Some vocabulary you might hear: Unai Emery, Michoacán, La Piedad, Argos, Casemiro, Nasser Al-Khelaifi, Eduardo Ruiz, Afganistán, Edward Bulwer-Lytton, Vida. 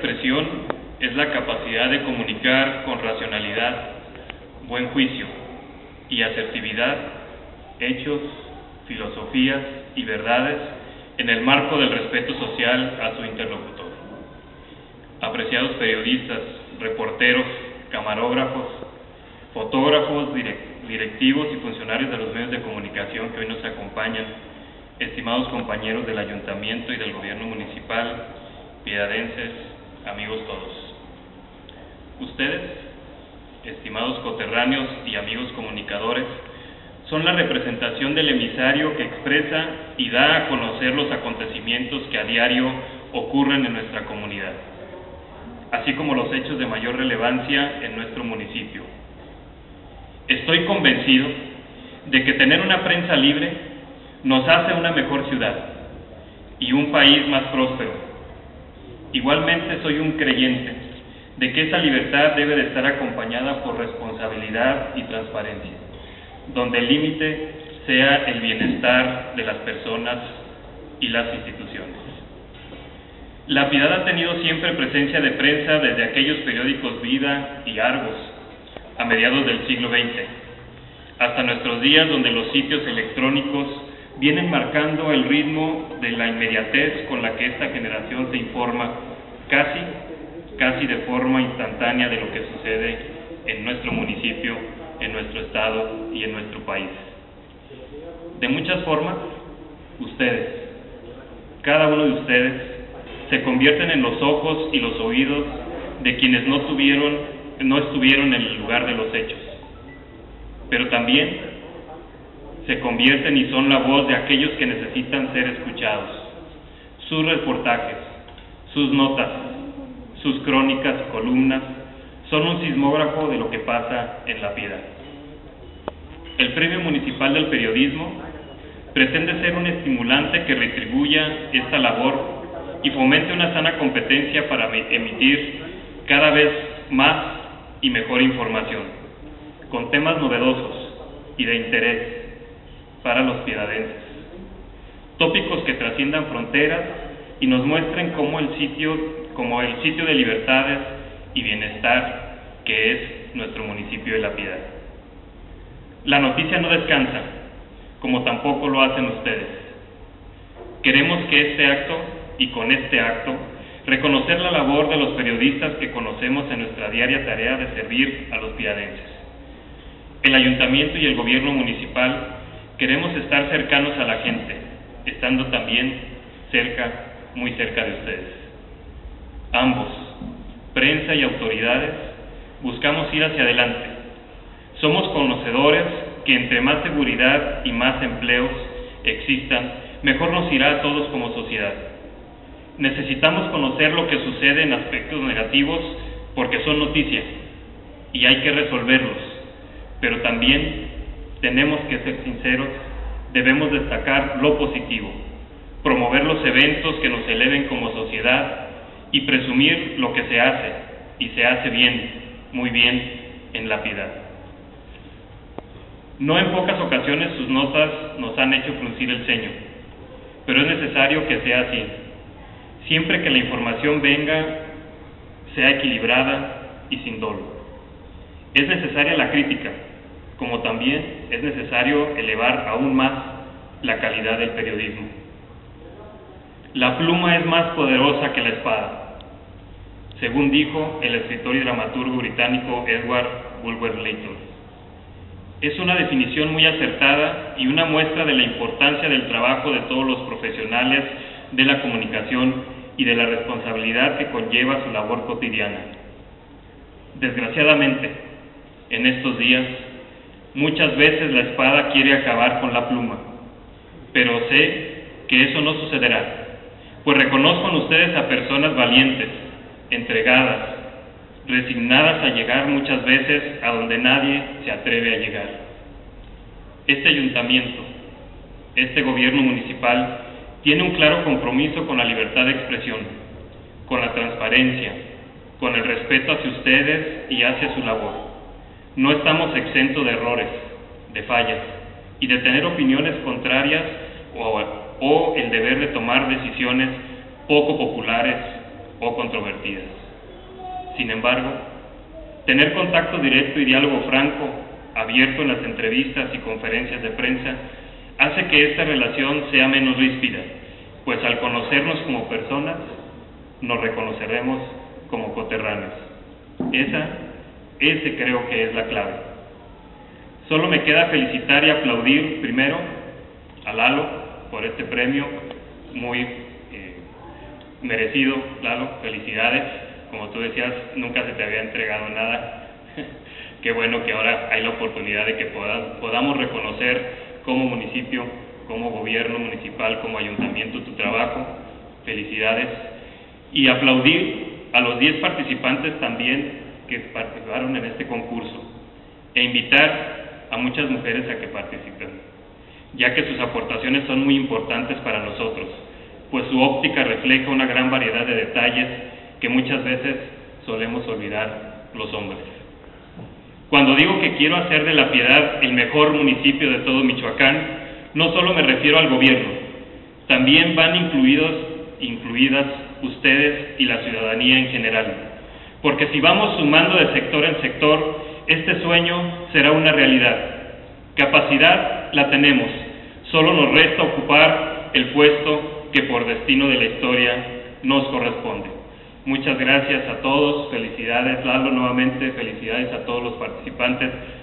expresión es la capacidad de comunicar con racionalidad, buen juicio y asertividad hechos, filosofías y verdades en el marco del respeto social a su interlocutor. Apreciados periodistas, reporteros, camarógrafos, fotógrafos, directivos y funcionarios de los medios de comunicación que hoy nos acompañan, estimados compañeros del Ayuntamiento y del Gobierno Municipal, piedadenses, amigos todos. Ustedes, estimados coterráneos y amigos comunicadores, son la representación del emisario que expresa y da a conocer los acontecimientos que a diario ocurren en nuestra comunidad, así como los hechos de mayor relevancia en nuestro municipio. Estoy convencido de que tener una prensa libre nos hace una mejor ciudad y un país más próspero. Igualmente soy un creyente de que esa libertad debe de estar acompañada por responsabilidad y transparencia, donde el límite sea el bienestar de las personas y las instituciones. La Piedad ha tenido siempre presencia de prensa desde aquellos periódicos Vida y Argos, a mediados del siglo XX, hasta nuestros días, donde los sitios electrónicos vienen marcando el ritmo de la inmediatez con la que esta generación se informa casi de forma instantánea de lo que sucede en nuestro municipio, en nuestro estado y en nuestro país. De muchas formas, ustedes, cada uno de ustedes, se convierten en los ojos y los oídos de quienes no estuvieron en el lugar de los hechos, pero también se convierten y son la voz de aquellos que necesitan ser escuchados. Sus reportajes, sus notas, sus crónicas, columnas, son un sismógrafo de lo que pasa en La Piedad. El Premio Municipal del Periodismo pretende ser un estimulante que retribuya esta labor y fomente una sana competencia para emitir cada vez más y mejor información, con temas novedosos y de interés para los piedadenses. Tópicos que trasciendan fronteras y nos muestren como el sitio de libertades y bienestar que es nuestro municipio de La Piedad. La noticia no descansa, como tampoco lo hacen ustedes. Queremos que este acto, y con este acto, reconocer la labor de los periodistas que conocemos en nuestra diaria tarea de servir a los piedadenses. El Ayuntamiento y el Gobierno Municipal queremos estar cercanos a la gente, estando también muy cerca de ustedes. Ambos, prensa y autoridades, buscamos ir hacia adelante. Somos conocedores que entre más seguridad y más empleos existan, mejor nos irá a todos como sociedad. Necesitamos conocer lo que sucede en aspectos negativos porque son noticias y hay que resolverlos, pero también tenemos que ser sinceros, debemos destacar lo positivo, promover los eventos que nos eleven como sociedad y presumir lo que se hace, y se hace bien, muy bien, en La Piedad. No en pocas ocasiones sus notas nos han hecho fruncir el ceño, pero es necesario que sea así. Siempre que la información venga, sea equilibrada y sin dolo. Es necesaria la crítica, como también es necesario elevar aún más la calidad del periodismo. La pluma es más poderosa que la espada, según dijo el escritor y dramaturgo británico Edward Bulwer-Lytton. Es una definición muy acertada y una muestra de la importancia del trabajo de todos los profesionales de la comunicación y de la responsabilidad que conlleva su labor cotidiana. Desgraciadamente, en estos días, muchas veces la espada quiere acabar con la pluma, pero sé que eso no sucederá, pues reconozco en ustedes a personas valientes, entregadas, resignadas a llegar muchas veces a donde nadie se atreve a llegar. Este ayuntamiento, este gobierno municipal, tiene un claro compromiso con la libertad de expresión, con la transparencia, con el respeto hacia ustedes y hacia su labor. No estamos exentos de errores, de fallas y de tener opiniones contrarias o el deber de tomar decisiones poco populares o controvertidas. Sin embargo, tener contacto directo y diálogo franco, abierto en las entrevistas y conferencias de prensa, hace que esta relación sea menos ríspida, pues al conocernos como personas, nos reconoceremos como coterráneos. Ese creo que es la clave. Solo me queda felicitar y aplaudir primero a Lalo por este premio, muy merecido. Lalo, felicidades. Como tú decías, nunca se te había entregado nada. Qué bueno que ahora hay la oportunidad de que podamos reconocer como municipio, como gobierno municipal, como ayuntamiento tu trabajo. Felicidades. Y aplaudir a los 10 participantes también que participaron en este concurso e invitar a muchas mujeres a que participen, ya que sus aportaciones son muy importantes para nosotros, pues su óptica refleja una gran variedad de detalles que muchas veces solemos olvidar los hombres. Cuando digo que quiero hacer de La Piedad el mejor municipio de todo Michoacán, no solo me refiero al gobierno, también van incluidas ustedes y la ciudadanía en general, porque si vamos sumando de sector en sector, este sueño será una realidad. Capacidad la tenemos, solo nos resta ocupar el puesto que por destino de la historia nos corresponde. Muchas gracias a todos, felicidades Lalo nuevamente, felicidades a todos los participantes.